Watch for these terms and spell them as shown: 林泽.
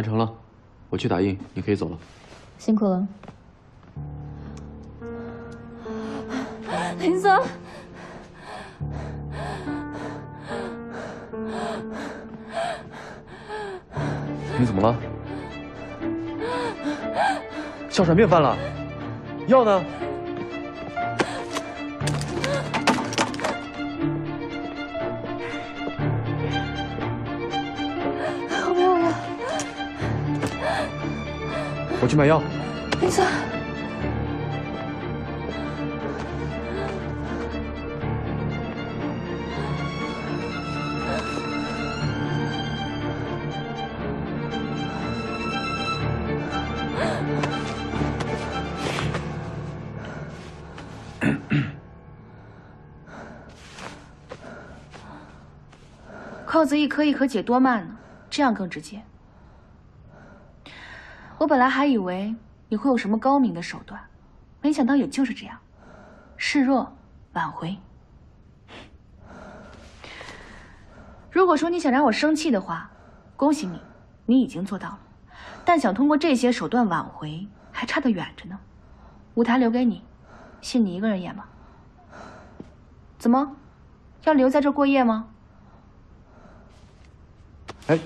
完成了，我去打印，你可以走了。辛苦了，林泽。 你怎么了？哮喘病犯了，药呢？我不要了，我去买药。没事。 扣子一颗一颗解多慢呢，这样更直接。我本来还以为你会有什么高明的手段，没想到也就是这样，示弱挽回。如果说你想让我生气的话，恭喜你，你已经做到了。但想通过这些手段挽回，还差得远着呢。舞台留给你，信你一个人演吗？怎么，要留在这过夜吗？ 哎。